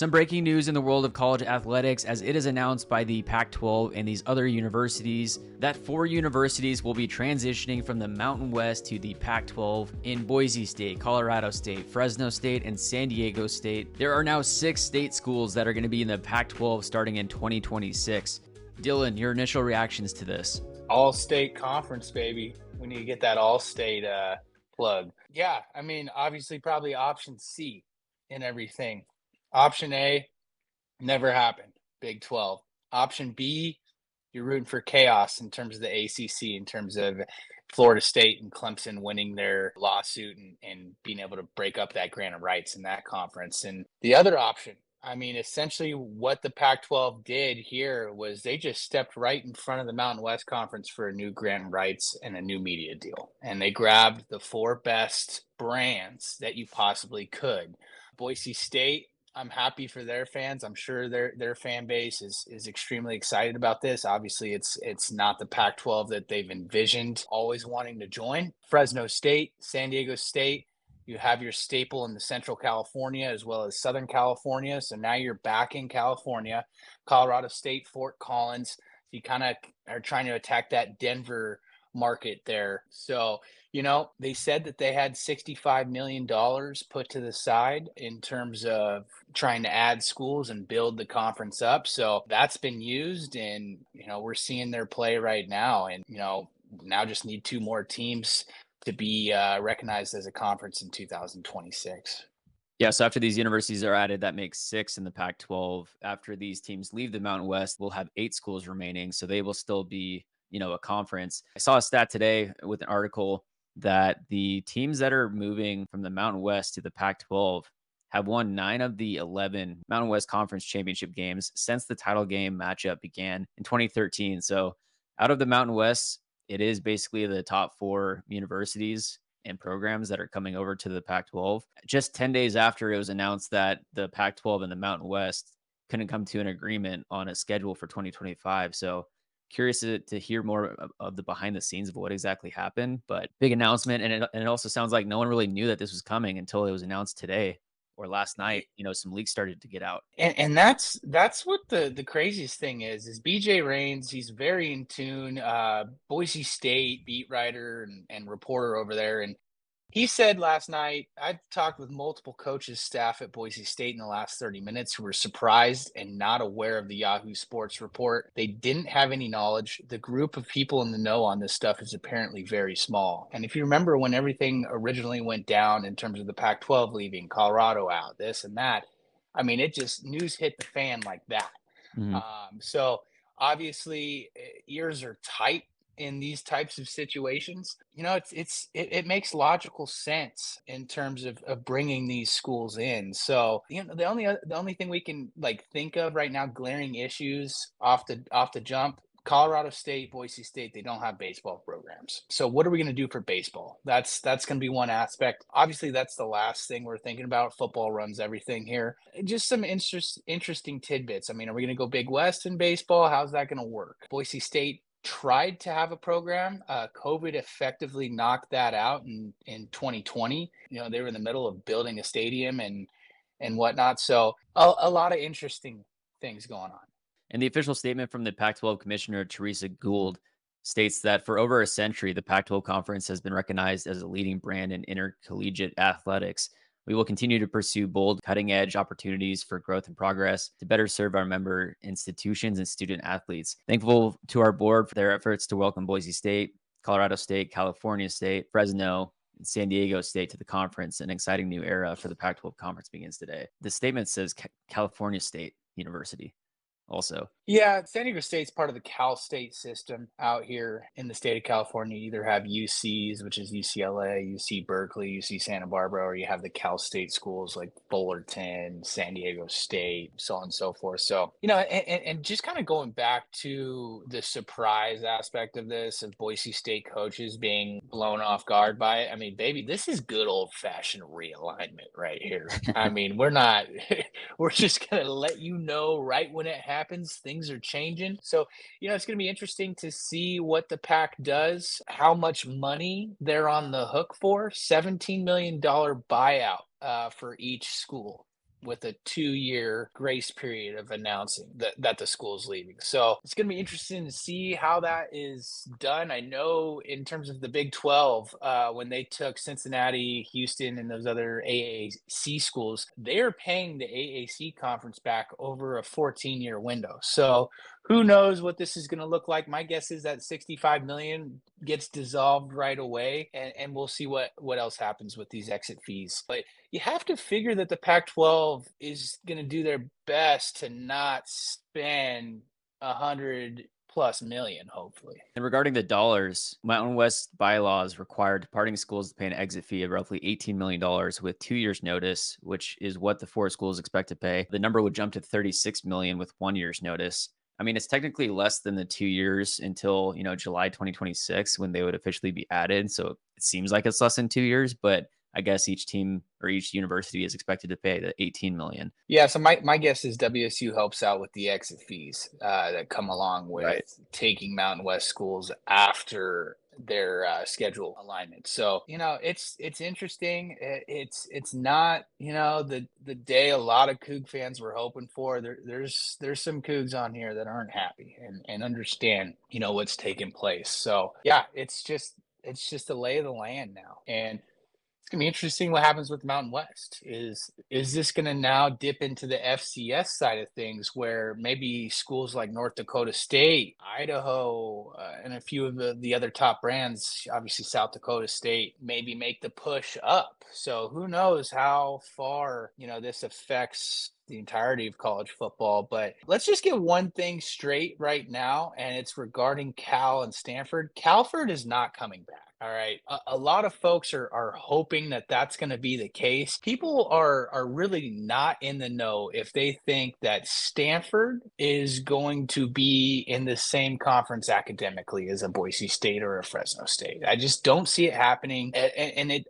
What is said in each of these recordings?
Some breaking news in the world of college athletics, as it is announced by the Pac-12 and these other universities that 4 universities will be transitioning from the Mountain West to the Pac-12 in Boise State, Colorado State, Fresno State, and San Diego State. There are now 6 state schools that are going to be in the Pac-12 starting in 2026. Dylan, your initial reactions to this? All-state conference, baby. We need to get that all-state plug. Yeah, I mean, obviously probably option C in everything. Option A, never happened, Big 12. Option B, you're rooting for chaos in terms of the ACC, in terms of Florida State and Clemson winning their lawsuit and being able to break up that grant of rights in that conference. And the other option, I mean, essentially what the Pac-12 did here was they just stepped right in front of the Mountain West Conference for a new grant of rights and a new media deal. And they grabbed the 4 best brands that you possibly could. Boise State, I'm happy for their fans. I'm sure their fan base is extremely excited about this. Obviously, it's not the Pac-12 that they've envisioned always wanting to join. Fresno State, San Diego State, you have your staple in the Central California as well as Southern California. So now you're back in California. Colorado State, Fort Collins. You kind of are trying to attack that Denver market there. So, you know, they said that they had $65 million put to the side in terms of trying to add schools and build the conference up. So that's been used, and, you know, we're seeing their play right now. And, you know, now just need 2 more teams to be recognized as a conference in 2026. Yeah, so after these universities are added, that makes 6 in the Pac-12. After these teams leave the Mountain West, we'll have 8 schools remaining. So they will still be, you know, a conference. I saw a stat today with an article that the teams that are moving from the Mountain West to the Pac-12 have won 9 of the 11 Mountain West Conference Championship games since the title game matchup began in 2013. So out of the Mountain West, it is basically the top 4 universities and programs that are coming over to the Pac-12. Just 10 days after it was announced that the Pac-12 and the Mountain West couldn't come to an agreement on a schedule for 2025. So curious to hear more of the behind the scenes of what exactly happened, but big announcement. And it also sounds like no one really knew that this was coming until it was announced today or last night. You know, some leaks started to get out. And that's what the craziest thing is BJ Raines. He's very in tune, Boise State beat writer and reporter over there. And he said last night, I've talked with multiple coaches, staff at Boise State in the last 30 minutes who were surprised and not aware of the Yahoo Sports report. They didn't have any knowledge. The group of people in the know on this stuff is apparently very small. And if you remember when everything originally went down in terms of the Pac-12 leaving, Colorado out, this and that, I mean, it just news hit the fan like that. Mm-hmm. So obviously ears are tight in these types of situations. You know, it makes logical sense in terms of bringing these schools in. So, you know, the only thing we can like think of right now, glaring issues off the jump, Colorado State, Boise State, they don't have baseball programs. So what are we going to do for baseball? That's going to be one aspect. Obviously, that's the last thing we're thinking about. Football runs everything here. Just some interesting tidbits. I mean, are we going to go Big West in baseball? How's that going to work? Boise State tried to have a program. COVID effectively knocked that out in 2020. You know, they were in the middle of building a stadium and whatnot. So a lot of interesting things going on. And the official statement from the Pac-12 commissioner, Teresa Gould, states that for over a century, the Pac-12 conference has been recognized as a leading brand in intercollegiate athletics. We will continue to pursue bold, cutting-edge opportunities for growth and progress to better serve our member institutions and student athletes. Thankful to our board for their efforts to welcome Boise State, Colorado State, California State, Fresno, and San Diego State to the conference. An exciting new era for the Pac-12 conference begins today. The statement says California State University also. Yeah, San Diego State's part of the Cal State system out here in the state of California. You either have UCs, which is UCLA, UC Berkeley, UC Santa Barbara, or you have the Cal State schools like Fullerton, San Diego State, so on and so forth. So, you know, and just kind of going back to the surprise aspect of this, of Boise State coaches being blown off guard by it. I mean, baby, this is good old-fashioned realignment right here. I mean, we're just going to let you know right when it happens. Things are changing. So, you know, it's going to be interesting to see what the Pac does, how much money they're on the hook for. $17 million buyout for each school. with a 2-year grace period of announcing that the school's leaving. So it's going to be interesting to see how that is done. I know in terms of the Big 12, when they took Cincinnati, Houston, and those other AAC schools, they're paying the AAC conference back over a 14-year window. So who knows what this is going to look like? My guess is that $65 million gets dissolved right away, and we'll see what else happens with these exit fees. But you have to figure that the Pac-12 is going to do their best to not spend $100+ million, hopefully. And regarding the dollars, Mountain West bylaws require departing schools to pay an exit fee of roughly $18 million with 2 years notice, which is what the four schools expect to pay. The number would jump to $36 million with 1 year's notice. I mean, it's technically less than the 2 years until, July 2026, when they would officially be added. So it seems like it's less than 2 years, but I guess each team or each university is expected to pay the $18 million. Yeah. So my guess is WSU helps out with the exit fees that come along with taking Mountain West schools after their schedule alignment. So, it's interesting. It's not, the day a lot of Coug fans were hoping for. There's some Cougs on here that aren't happy and understand, what's taking place. So yeah, it's just the lay of the land now. And it's gonna be interesting what happens with Mountain West. Is this gonna now dip into the FCS side of things, where maybe schools like North Dakota State, Idaho, and a few of the other top brands, obviously South Dakota State, maybe make the push up? So who knows how far this affects the entirety of college football. But let's just get one thing straight right now, and it's regarding Cal and Stanford. Calford is not coming back. All right. A lot of folks are hoping that that's going to be the case. People are really not in the know if they think that Stanford is going to be in the same conference academically as a Boise State or a Fresno State. I just don't see it happening. The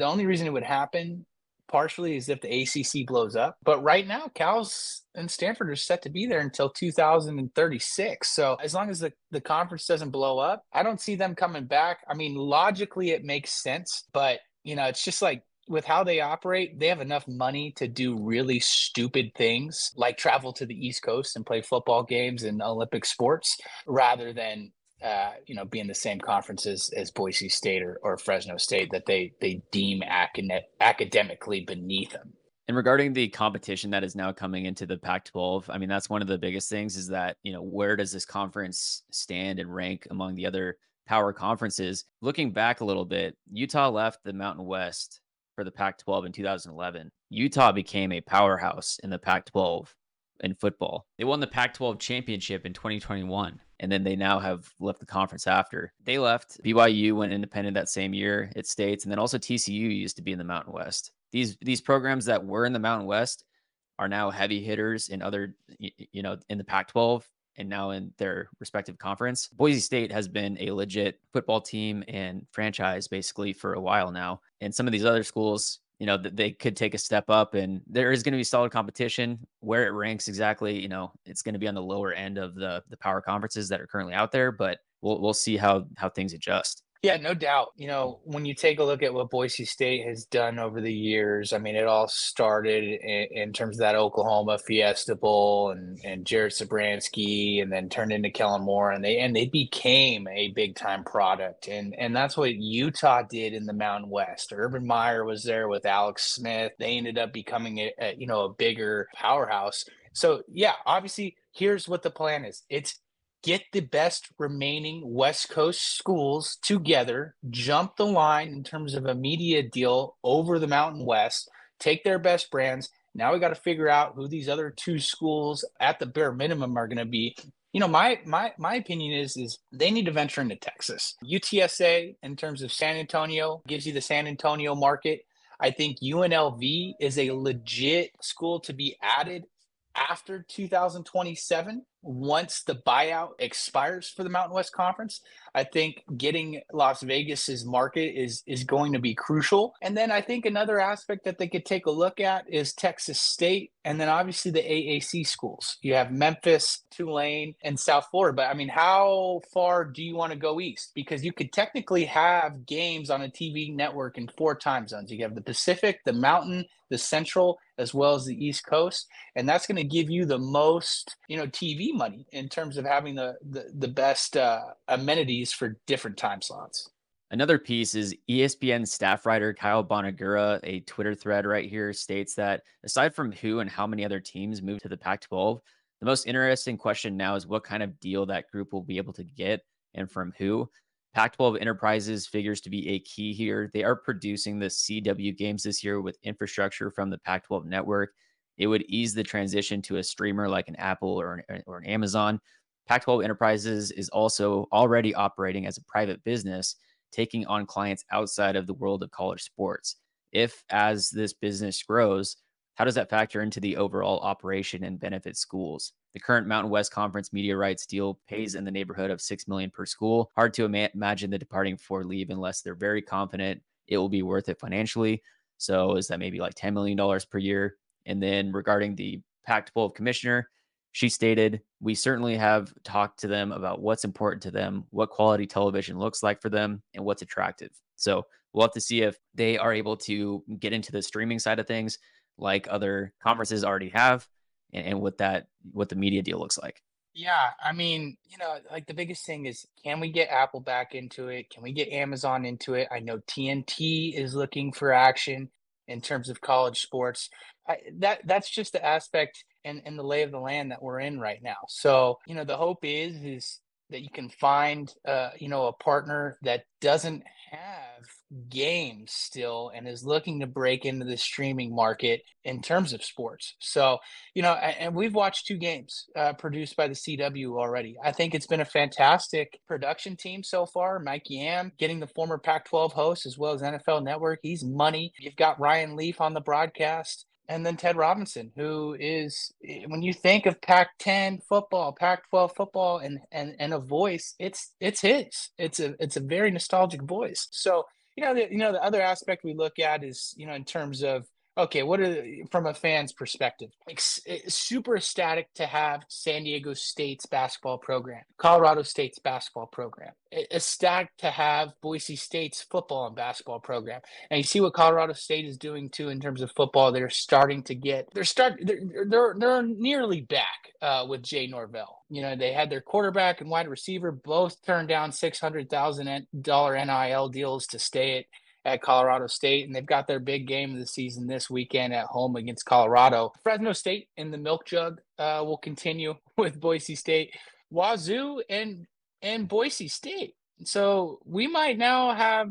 only reason it would happen partially is if the ACC blows up. But right now, Cal's and Stanford are set to be there until 2036. So as long as the conference doesn't blow up, I don't see them coming back. I mean, logically, it makes sense. But, it's just like with how they operate, they have enough money to do really stupid things like travel to the East Coast and play football games and Olympic sports rather than be in the same conferences as Boise State or Fresno State that they deem academically beneath them. And regarding the competition that is now coming into the Pac-12, I mean, that's one of the biggest things is that, where does this conference stand and rank among the other power conferences? Looking back a little bit, Utah left the Mountain West for the Pac-12 in 2011. Utah became a powerhouse in the Pac-12 in football. They won the Pac-12 championship in 2021. And then they now have left the conference after. They left. BYU went independent that same year. It states. And then also TCU used to be in the Mountain West. These programs that were in the Mountain West are now heavy hitters in other, in the Pac-12 and now in their respective conference. Boise State has been a legit football team and franchise basically for a while now. And some of these other schools, they could take a step up, and there is going to be solid competition. Where it ranks exactly, it's going to be on the lower end of the power conferences that are currently out there, but we'll see how things adjust. Yeah, no doubt. When you take a look at what Boise State has done over the years, I mean, it all started in terms of that Oklahoma Fiesta Bowl and Jared Zabransky, and then turned into Kellen Moore, and they became a big-time product. And that's what Utah did in the Mountain West. Urban Meyer was there with Alex Smith. They ended up becoming a bigger powerhouse. So, yeah, obviously, here's what the plan is. It's get the best remaining West Coast schools together, jump the line in terms of a media deal over the Mountain West, take their best brands. Now we got to figure out who these other two schools at the bare minimum are going to be. My opinion is they need to venture into Texas. UTSA in terms of San Antonio gives you the San Antonio market. I think UNLV is a legit school to be added after 2027. once the buyout expires for the Mountain West Conference, I think getting Las Vegas's market is going to be crucial. And then I think another aspect that they could take a look at is Texas State, and then obviously the AAC schools. You have Memphis, Tulane, and South Florida. But I mean, how far do you want to go east? Because you could technically have games on a TV network in 4 time zones. You have the Pacific, the Mountain, the Central, as well as the East Coast. And that's going to give you the most, you know, TV money in terms of having the best amenities for different time slots. Another piece is ESPN staff writer Kyle Bonagura, a Twitter thread right here, states that aside from who and how many other teams move to the Pac-12, the most interesting question now is what kind of deal that group will be able to get and from who. Pac-12 Enterprises figures to be a key here. They are producing the CW games this year with infrastructure from the Pac-12 network. It would ease the transition to a streamer like an Apple or an Amazon. Pac-12 Enterprises is also already operating as a private business, taking on clients outside of the world of college sports. If, as this business grows, how does that factor into the overall operation and benefit schools? The current Mountain West Conference media rights deal pays in the neighborhood of $6 million per school. Hard to imagine the departing four leave unless they're very confident it will be worth it financially. So is that maybe like $10 million per year? And then regarding the Pac-12 commissioner, she stated, "We certainly have talked to them about what's important to them, what quality television looks like for them, and what's attractive." So we'll have to see if they are able to get into the streaming side of things like other conferences already have, and what the media deal looks like. Yeah, I mean, you know, like the biggest thing is, can we get Apple back into it? Can we get Amazon into it? I know TNT is looking for action in terms of college sports. That's just the aspect and the lay of the land that we're in right now. So, you know, the hope is that you can find, you know, a partner that doesn't have games still and is looking to break into the streaming market in terms of sports. So, you know, and we've watched 2 games produced by the CW already. I think it's been a fantastic production team so far. Mike Yam, getting the former Pac-12 host as well as NFL Network, he's money. You've got Ryan Leaf on the broadcast. And then Ted Robinson, who is, when you think of Pac-10 football, Pac-12 football, and a voice, it's his. It's a very nostalgic voice. So, you know, the other aspect we look at is, you know, in terms of, okay, what are from a fan's perspective? It's super ecstatic to have San Diego State's basketball program, Colorado State's basketball program. Ecstatic to have Boise State's football and basketball program. And you see what Colorado State is doing too in terms of football. They're starting to get they're nearly back with Jay Norvell. You know, they had their quarterback and wide receiver both turn down $600,000 NIL deals to stay at Colorado State, and they've got their big game of the season this weekend at home against Colorado. Fresno State in the milk jug will continue with Boise State, Wazoo, and Boise State. So we might now have,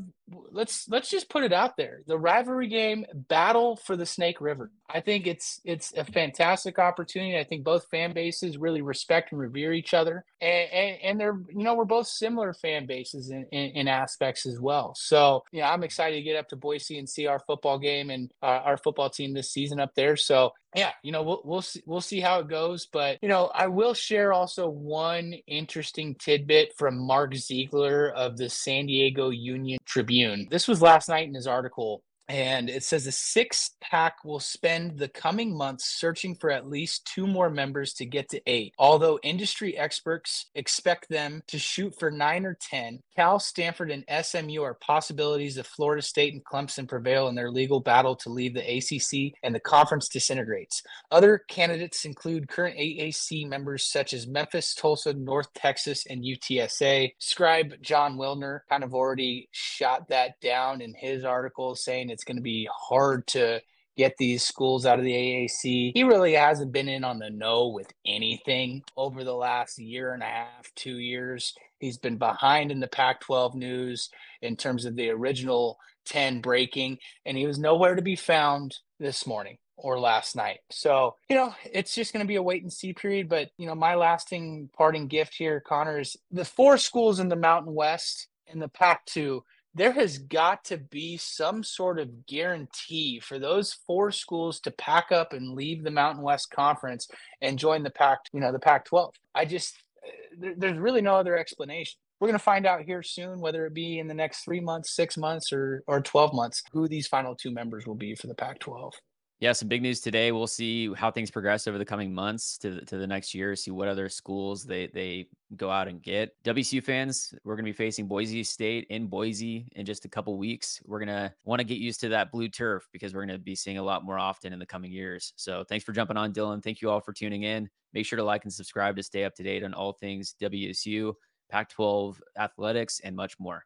let's just put it out there, the rivalry game, battle for the Snake River. I think it's a fantastic opportunity. I think both fan bases really respect and revere each other. And they're, you know, we're both similar fan bases in aspects as well. So, you know, I'm excited to get up to Boise and see our football game and our football team this season up there. So yeah, you know, we'll see how it goes. But, you know, I will share also one interesting tidbit from Mark Ziegler of the San Diego Union Tribune. This was last night in his article, and it says the sixth pack will spend the coming months searching for at least 2 more members to get to 8. Although industry experts expect them to shoot for 9 or 10, Cal, Stanford, and SMU are possibilities if Florida State and Clemson prevail in their legal battle to leave the ACC and the conference disintegrates. Other candidates include current AAC members such as Memphis, Tulsa, North Texas, and UTSA. Scribe John Wilner kind of already shot that down in his article, saying it's going to be hard to get these schools out of the AAC. He really hasn't been in on the know with anything over the last year and a half, 2 years. He's been behind in the Pac-12 news in terms of the original 10 breaking, and he was nowhere to be found this morning or last night. So, you know, it's just going to be a wait and see period. But, you know, my parting gift here, Connor, is the 4 schools in the Mountain West and the Pac-2 there has got to be some sort of guarantee for those four schools to pack up and leave the Mountain West Conference and join the Pac-12. There's really no other explanation. We're going to find out here soon, whether it be in the next 3 months, 6 months, or 12 months, who these final two members will be for the Pac-12. Yeah, some big news today. We'll see how things progress over the coming months to the next year, see what other schools they go out and get. WCU fans, we're going to be facing Boise State in Boise in just a couple weeks. We're going to want to get used to that blue turf because we're going to be seeing a lot more often in the coming years. So thanks for jumping on, Dylan. Thank you all for tuning in. Make sure to like and subscribe to stay up to date on all things WSU, Pac-12 athletics, and much more.